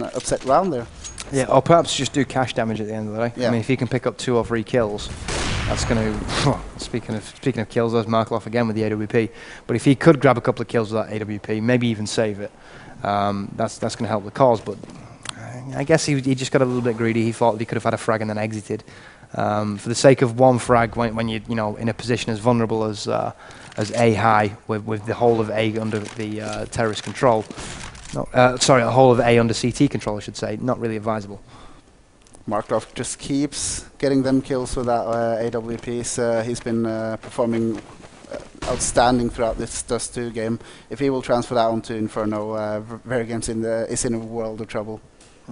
upset round there. Yeah, or perhaps just do cash damage at the end of the day. Yeah. I mean, if he can pick up 2 or 3 kills, that's going to. Speaking of kills, there's Markeloff again with the AWP. But if he could grab a couple of kills with that AWP, maybe even save it, that's going to help the cause. But I guess he just got a little bit greedy. He thought that he could have had a frag and then exited. For the sake of 1 frag, when you know, in a position as vulnerable as A high, with the whole of A under the terrorist control, sorry, the whole of A under CT control, I should say, not really advisable. Markeloff just keeps getting them kills with that AWP. So he's been performing outstanding throughout this Dust2 game. If he will transfer that onto Inferno, Very Games is in a world of trouble.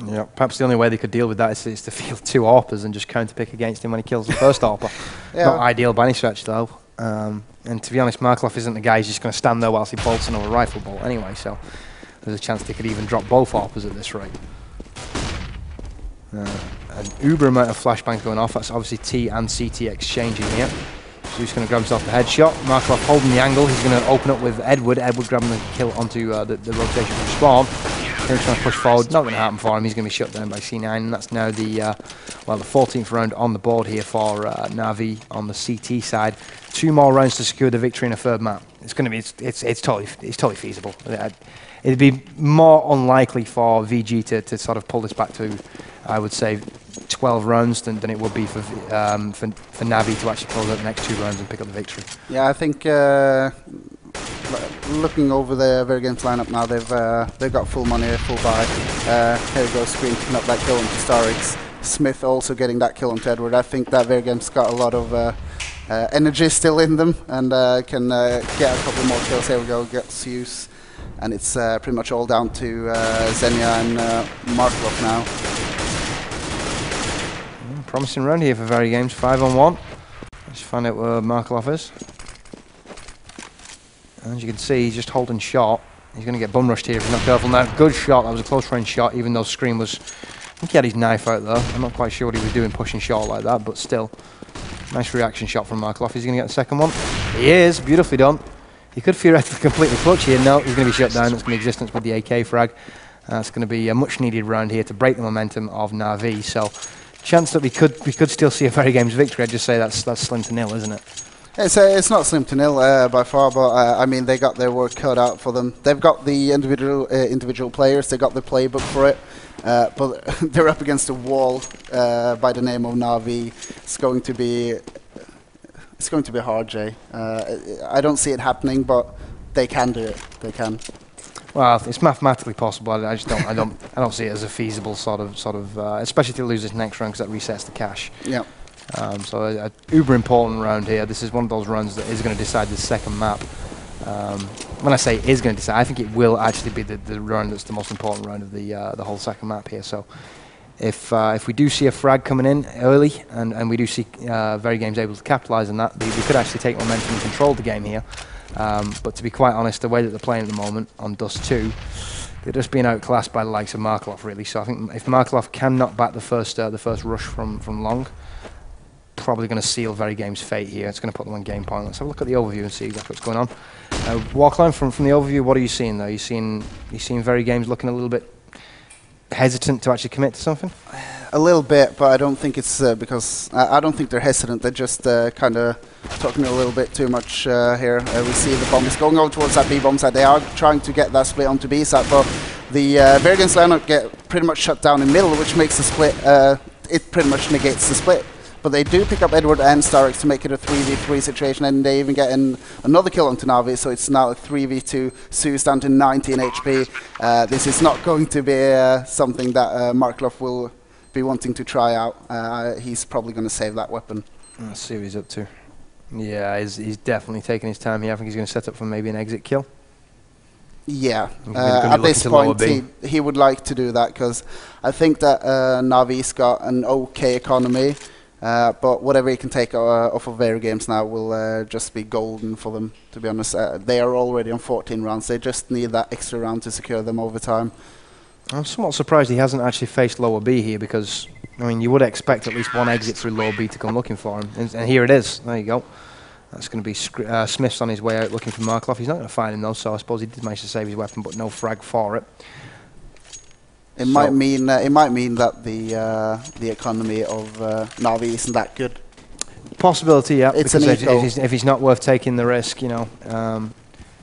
Yeah, perhaps the only way they could deal with that is to field 2 AWPers and just counterpick against him when he kills the first AWPer. Yeah. Not ideal by any stretch, though. And to be honest, Markeloff isn't the guy who's just going to stand there whilst he bolts another rifle bolt anyway, so there's a chance they could even drop both AWPs at this rate. An uber amount of flashbangs going off. That's obviously T and CT exchanging here. Zeus going to grab himself the headshot. Markeloff holding the angle. He's going to open up with Edward. Edward grabbing the kill onto the rotation from Spawn. He's trying to push forward. Not going to happen for him. He's going to be shut down by C9. And that's now the well, the 14th round on the board here for Na'Vi on the CT side. Two more rounds to secure the victory in a third map. It's going to be. It's totally feasible. It'd be more unlikely for VG to sort of pull this back to, I would say, 12 rounds than it would be for Na'Vi to actually pull out the next two rounds and pick up the victory. Yeah, I think looking over the Very Games lineup now, they've got full money, full buy. Here goes Scream picking up that kill onto Starix. Smith also getting that kill onto Edward. I think that Very Games got a lot of energy still in them and can get a couple more kills. Here we go, gets Zeus. And it's pretty much all down to Zenio and Markeloff now. Promising round here for Very Games, 5-on-1. Let's find out where Markeloff is. As you can see, he's just holding shot. He's going to get bum rushed here if he's not careful. Now, good shot. That was a close range shot, even though Scream was. I think he had his knife out there. I'm not quite sure what he was doing pushing short like that, but still. Nice reaction shot from Markeloff. He's going to get the second one. He is. Beautifully done. He could theoretically complete the clutch here. No, he's going to be shut down. It's going to be Existence with the AK frag. That's going to be a much needed round here to break the momentum of Na'Vi. So, chance that we could still see a Very Games victory. I'd just say that's slim to nil, isn't it? It's not slim to nil by far, but I mean they got their work cut out for them. They've got the individual players. They got the playbook for it. But they're up against a wall by the name of Na'Vi. It's going to be. It's going to be hard, Jay. I don't see it happening, but they can do it. They can. Well, it's mathematically possible. I just don't. I don't see it as a feasible sort of. Especially to lose this next round because that resets the cash. Yeah. So a uber important round here. This is one of those rounds that is going to decide the second map. When I say is going to decide, I think it will actually be the round that's the most important round of the whole second map here. So. If we do see a frag coming in early, and we do see Very Games able to capitalise on that, we could actually take momentum and control the game here. But to be quite honest, the way that they're playing at the moment on Dust2, they're just being outclassed by the likes of Markeloff, really. So I think if Markeloff cannot back the first rush from long, probably going to seal Very Games' fate here. It's going to put them on game point. Let's have a look at the overview and see exactly what's going on. Warclone, from the overview, what are you seeing though? You seeing Very Games looking a little bit hesitant to actually commit to something? A little bit, but I don't think it's because I don't think they're hesitant. They're just kind of talking a little bit too much here. We see the bomb is going over towards that B bomb side. They are trying to get that split onto B side, but the Very Games lineup get pretty much shut down in the middle, which makes the split. It pretty much negates the split. But they do pick up Edward and Starix to make it a 3v3 situation, and they even get another kill onto Na'Vi, so it's now a 3v2. Zeus down to 19 HP. This is not going to be something that Markeloff will be wanting to try out. He's probably going to save that weapon. Let's see what he's up to. Yeah, he's definitely taking his time here. I think he's going to set up for maybe an exit kill. Yeah, at this point he would like to do that, because I think that Na'Vi's got an okay economy. But whatever he can take off of Very Games now will just be golden for them, to be honest. They are already on 14 rounds. They just need that extra round to secure them over time. I'm somewhat surprised he hasn't actually faced lower B here, because, I mean, you would expect at least one exit through lower B to come looking for him. And here it is. There you go. That's going to be Smith's on his way out looking for Markeloff. He's not going to find him, though, so I suppose he did manage to save his weapon, but no frag for it. It might mean that the economy of Na'Vi isn't that good. Possibility, yeah. It's an eco. If it's not worth taking the risk, you know. I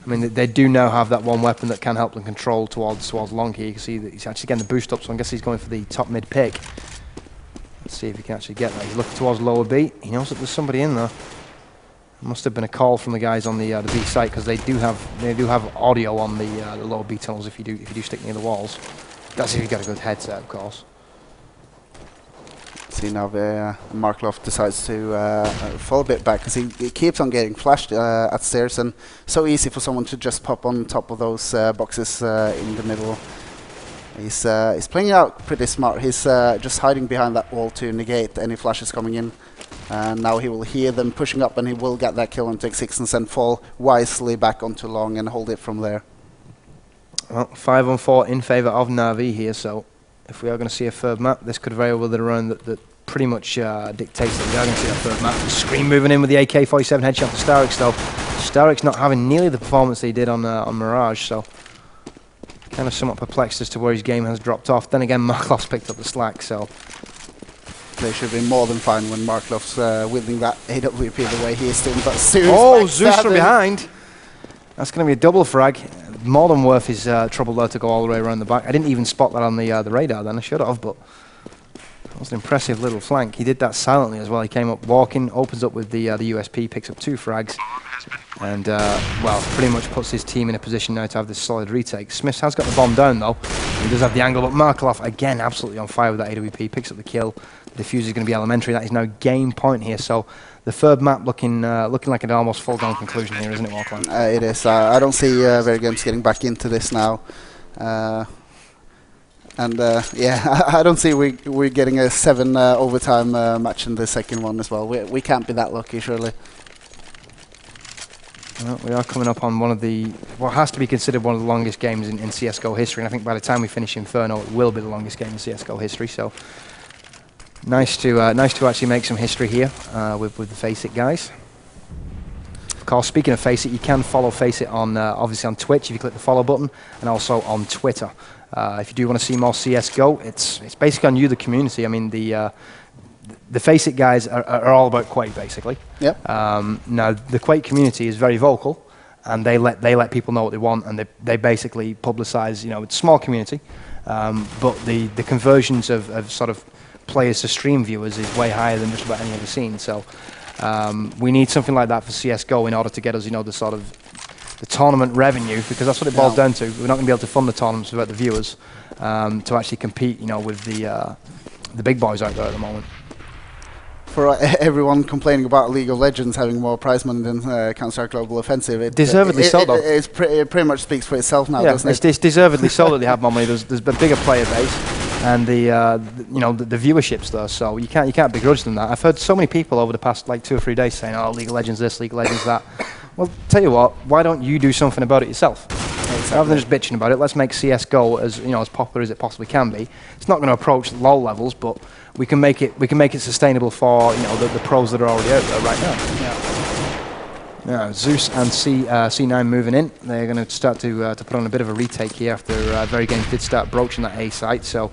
mean, they do now have that one weapon that can help them control towards long here. You can see that he's actually getting the boost up, so I guess he's going for the top mid pick. Let's see if he can actually get that. He's looking towards lower B. He knows that there's somebody in there. Must have been a call from the guys on the B site, because they do have audio on the lower B tunnels if you do stick near the walls. That's if you've got a good headset, of course. See now Markeloff decides to fall a bit back, because he keeps on getting flashed at stairs, and so easy for someone to just pop on top of those boxes in the middle. He's playing it out pretty smart. He's just hiding behind that wall to negate any flashes coming in. And now he will hear them pushing up and he will get that kill on take 6 and send fall wisely back onto long and hold it from there. Well, 5 on 4 in favor of Na'Vi here, so if we are going to see a third map, this could very well be the run that pretty much dictates that we are going to see a third map. Scream moving in with the AK-47 headshot for Starix, though. Starix not having nearly the performance that he did on Mirage, so kind of somewhat perplexed as to where his game has dropped off. Then again, Markeloff's picked up the slack, so they should be more than fine when Markeloff's winning that AWP the way he is doing. But Zeus, oh, Zeus from behind. That's going to be a double frag. More than worth his trouble though to go all the way around the back. I didn't even spot that on the radar then. I should have, but that was an impressive little flank. He did that silently as well. He came up walking, opens up with the USP, picks up 2 frags, and well, pretty much puts his team in a position now to have this solid retake. Smith has got the bomb down though. He does have the angle, but Markeloff again absolutely on fire with that AWP, picks up the kill. The defuse is going to be elementary. That is now game point here. So the third map looking like an almost full-down conclusion here, isn't it, Warclone? It is. I don't see Very Games getting back into this now. Yeah, I don't see we're getting a 7 overtime match in the second one as well. We can't be that lucky, surely. Well, we are coming up on one of the, what has to be considered one of the longest games in CSGO history. And I think by the time we finish Inferno, it will be the longest game in CSGO history. So nice to actually make some history here with the FaceIt guys. Of course, speaking of FaceIt, you can follow FaceIt on obviously on Twitch if you click the follow button, and also on Twitter. If you do want to see more CS:GO, it's basically on you, the community. I mean, the FaceIt guys are all about Quake basically. Yep. Now the Quake community is very vocal, and they let people know what they want, and they basically publicize. You know, it's a small community, but the conversions of sort of players to stream viewers is way higher than just about any other scene, so we need something like that for CS:GO in order to get us, you know, the sort of the tournament revenue, because that's what it boils down to. We're not going to be able to fund the tournaments without the viewers to actually compete, you know, with the big boys out there at the moment. For everyone complaining about League of Legends having more prize money than Counter-Strike Global Offensive, it pretty much speaks for itself now, yeah, doesn't it? It's deservedly so that they have more money. There's a bigger player base. And the viewerships though, so you can't begrudge them that. I've heard so many people over the past like 2 or 3 days saying, "Oh, League of Legends this, League of Legends that." Well, tell you what, why don't you do something about it yourself? Exactly. Rather than just bitching about it, let's make CS:GO as, you know, as popular as it possibly can be. It's not going to approach LoL levels, but we can make it sustainable for, you know, the pros that are already out there right now. Yeah. Now, Zeus and C9 moving in. They're going to start to put on a bit of a retake here after Very Games did start broaching that A site. So.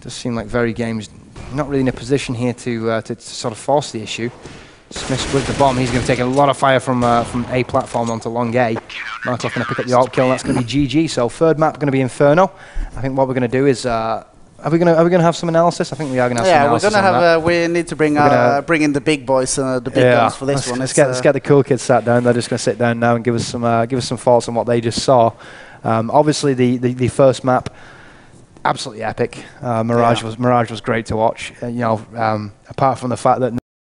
Does seem like Very Games not really in a position here to sort of force the issue. Smith with the bomb, he's going to take a lot of fire from A platform onto long A. Markeloff going to pick up the AWP kill, and that's going to be GG. So third map going to be Inferno. I think what we're going to do is are we going to have some analysis? I think we are going to have some analysis. Yeah, we're going to have we need to bring in the big boys and the big guns for this one. Let's get the cool kids sat down. They're just going to sit down now and give us some thoughts on what they just saw. Obviously the first map. Absolutely epic. Mirage was great to watch. You know, apart from the fact that